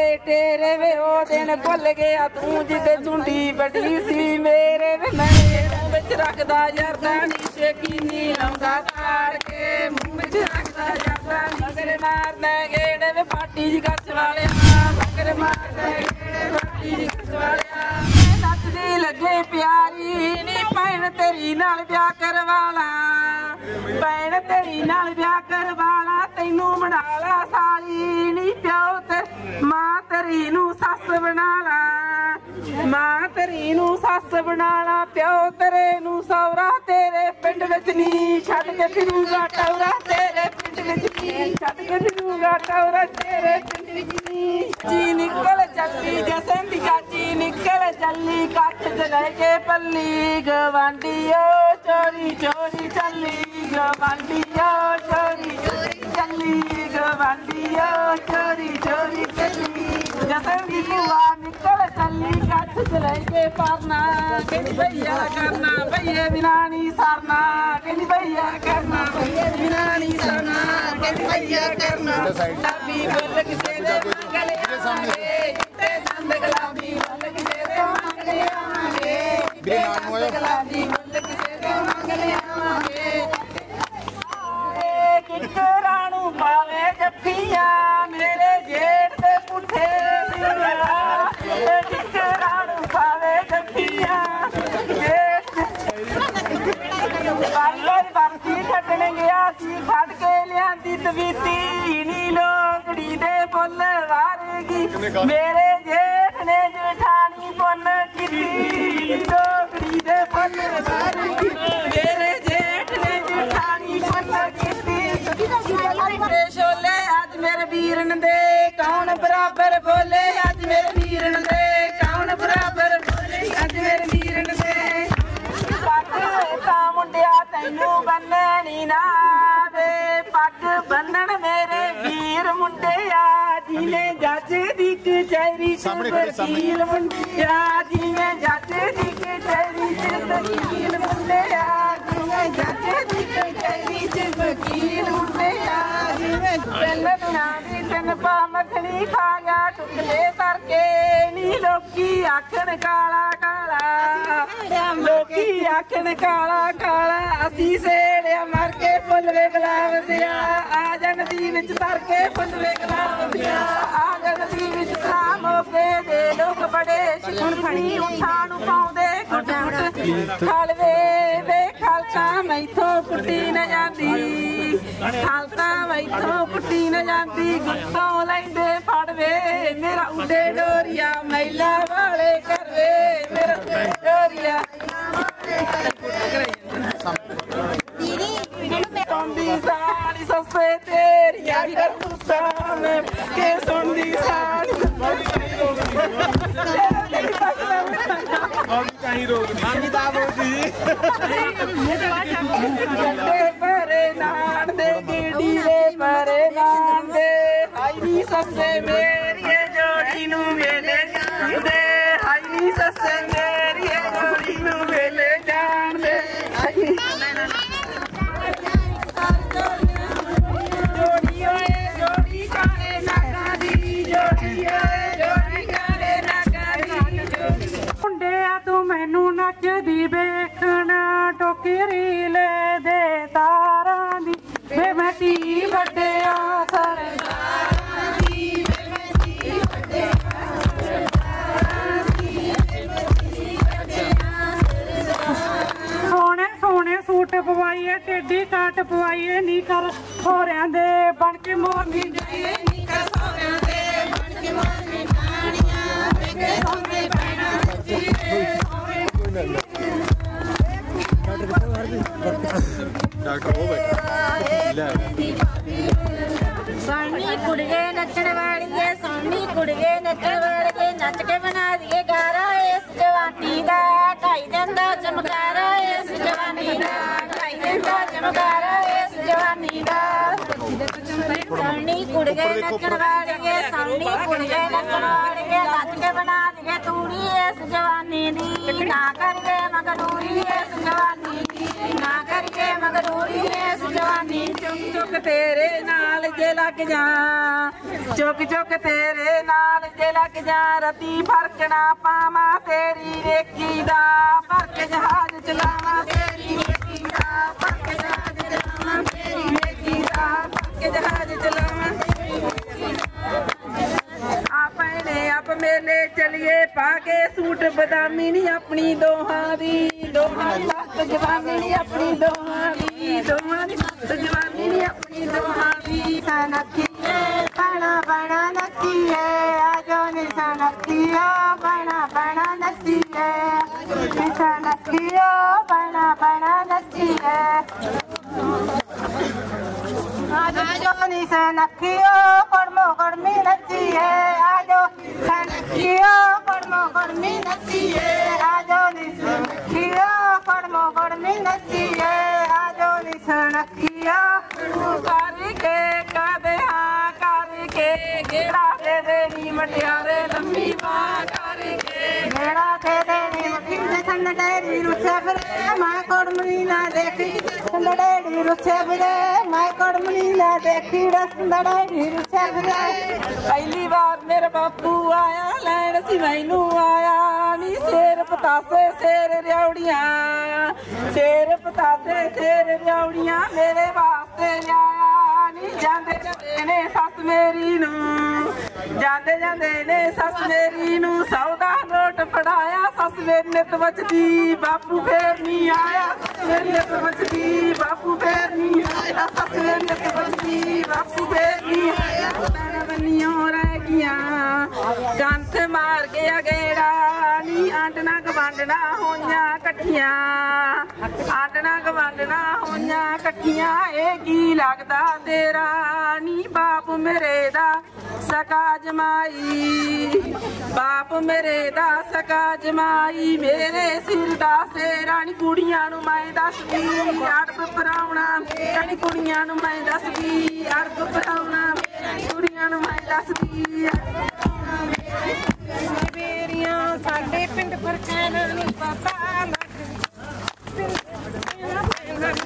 तेरे में ओ दिन भुल गया तू जिदे झुंडी बड़ी सी मेरे में मुंह विच रखदा जरदा नी शेकी नी लाउंदा तार के मुंह विच रखदा जरदा मगर मारदा गेड़े में पाटी जी कच वाले मगर मारदा गेड़े पाटी जी कच वाले मैं नचदी लगे प्यारी नी भैन तेरी नाल ब्याह करवाला भैन तेरी नाल ब्याह करवाला तैनू मनाला सारी नी प्याओ ते मां तेरी नू सस बनाला मां तेरी नू सस बनाला प्याओ तेरे नू सौरा तेरे पिंड विच नी छड के फिरूंगा टौरा तेरे पिंड विच नी छड के फिरूंगा टौरा तेरे पिंड विच नी जी निकल जल्दी जसन दी काची निकल जल्दी कट जले के पल्ली गवांडियो चोरी चोरी चली गवांडियो चोरी चोरी चली गवांडियो चोरी चोरी जसंदी बुआ निकल चली कछ चले के पारना कहनी भैया करना भैया बिना नहीं सारना कहनी भैया करना भैया बिना नहीं सारना कहनी भैया करना तभी बोल किसे दे मंगले आवांगे जिते चंद गुलाबी बोल किसे दे मंगले आवांगे जिते चंद गुलाबी बोल किसे दे मंगले आवांगे किकराणू पावे जफिया मेरे जेठ ते पुठे मेरे जेठ ने जेठानी पुन्न कीती लोकड़ी दे पुन्न वारेगी मेरे जेठ ने जेठानी पुन्न कीती शोले अज मेरे वीरन दे कौन बराबर बोले अज मेरे वीरन दे कौन बराबर बोले अज मेरे वीरन दे पग ता मुंडिया तैनू बन्ननी ना वे पग बन्नन मेरे वीर मुंडिया जिने जज दी कचहरी वकील मुंडिया जिने जज दी कचहरी वकील मुंडिया जिने जज दी कचहरी वकील मुंडिया जिने चलन ना दी तन पा मखनी खा गया टुकड़े करके नी लोकी आखन काला काला लोकी आखन काला काला असी सेड़िया मर के फुलवे गुलाब दिया आ जन दी विच तर के फुलवे गुलाब दिया डोरिया महिला वाले करवे मेरा डोरिया सारी सस्ते तेरिया के सुनती सारी ससे मेरी जोड़ी नू वेले जान दे हाई ससे मेरी जोड़ी नू वेले जान दे टेडी काट पवाइए नी कर सोरियां दे बन के मोरनी जाइए नी कर सोरियां दे बन के मोरनी जानियां बेके सोने पैना जी डॉक्टर हो बैठा सोनी कुड़गे नचण वाली है सोनी कुड़गे नचण वाली नच के बना दिए गारा इस जवानी दा ढाई दंदा चमकारा इस जवानी दा चमकारा इस जवानी दा सोनी कुड़गे नचण वाली सोनी कुड़गे नचण वाली नच के बना दिए तूड़ी इस जवानी दी ना करके मगरूरी इस जवानी दी ना करके के मगरूरी ने सुजवानी चुक चुक तेरे नाल जे लग जा, चुक चुक तेरे नाल जे लग जा। रती फर्क ना पावा तेरी रेखी दा, फर्क जहाज चलावा तेरी रेखी दा, फर्क जहाज चलावा तेरी रेखी दा, फर्क जहाज चलावा। आपने आप मेले चलिए पाके सूट बदामी नी अपनी दोहां दी, दोहां दी मस्त जवानी नी अपनी दोहां दी, दोहां दी मस्त जवानी नी अपनी दोहां दी। सनकी बना बना नकी है आजो निसनकिया, बना बना नकी है निसनकिया, बना बना नकी है आजो निसनकिया। गर्मो गर्मी नची है आजो निसनकिया, गर्मो गर्मी नची है आजो निसनकिया, गर्मो गर्मी नची है आजो निसनकिया। करके कदे हाँ करके गेड़ा दे देनी मटियारे लम्बी माँ, करके गेड़ा दे देनी मटियारे संडडेरी रुचे बरे माँ कोडमनी ना देखी, संडडेरी रुचे बरे माँ कोडमनी ना देखी, संडडेरी रुचे बरे। पहली बार मेरा बापू आया लैंड सी मैनू आया नी, शेर पतासे शेर रियाउड़ियाँ, शेर पतासे शेर रियाउड़ियाँ मेरे वास्ते आया नी। जांदे जांदे ने सस मेरी नू, जांदे जांदे ने सस मेरी नू, सौदा नोट पढ़ाया सस मेरी ने तो बचदी, बापू फेर नी आया सस मेरी ने तो बचदी, बापू फेर नी आया सस मेरी ने तो बचदी, बापू फेर नी आया। तारा बनियों रह गया कंथ मार गया गेड़ा नी, आंटना गवांडना होया कट्ठिया, आंटना गवांडना होया कट्ठिया। ए की लगदा तेरा नी बाप मेरे दा सका जमाई, बाप मेरे दा सका जमाई। मेरे सिर दा सेरा नी कुड़ियां नू मैं दसदी, अड़ब पराउना मेरा नी कुड़ियां नू मैं दसदी, अड़ब पराउना मेरा नी कुड़ियां नू मैं दसदी। बेरियां साडे पिंड परखाना नूं पापा लख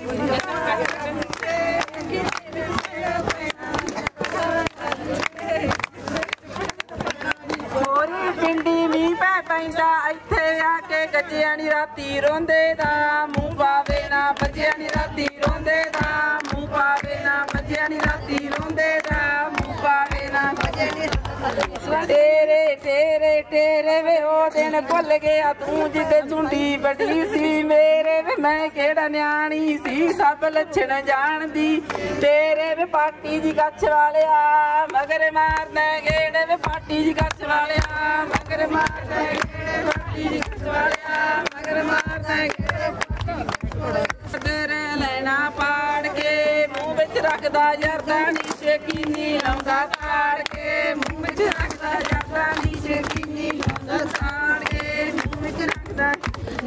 होरी पिंडी मीं पै पैंदा इत्थे आके गज्जिया नी राती रोंदे दा, मूंह पावे ना बज्जिया नी राती रोंदे दा, मूंह पावे ना बज्जिया नी राती रोंदे दा, मूंह पावे ना बज्जिया नी तेरे तेरे तेरे वे ओ दिन भुल गया तू जिदे झुंडी बड़ी सी, मेरे वे मैं केड़ा न्याणी सी सब लक्षण जानदी। तेरे वे पाटी जी कच्छ वाले आ मगर मारने गेड़े वे, पाटी जी कच्छ वाले आ मगर मारने गेड़े, पाटी जी कच्छ वाले आ मगर मारने गेड़े। डर लेना पाड़ के मुँह बिच रखदा जरदा नी शेकीनी लाउंदा ताड़ के, मुँह बिच रखदा जरदा नी शेकीनी लाउंदा ताड़ के, मुँह बिच रखदा।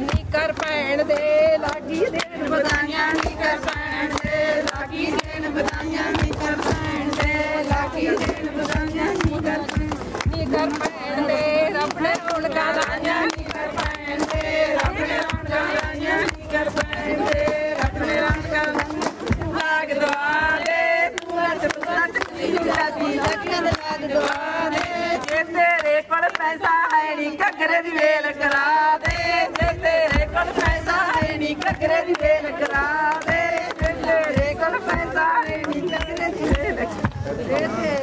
निकर भैण दे लागी देन बधाइयां, निकर भैण दे लागी देन बधाइयां, निकर भैण दे लागी देन बधाइयां, निकर भैण दे रब ने रौनकां लाइयां, निकर भैण दे रब ने रौनकां लाइयां, निकर भैण दे तेरे कोल पैसा है नी घगरे दी वेल करा दे, तेरे कोल पैसा है नी घगरे दी वेल करा दे, तेरे कोल पैसा है नी घगरे दी वेल करा दे।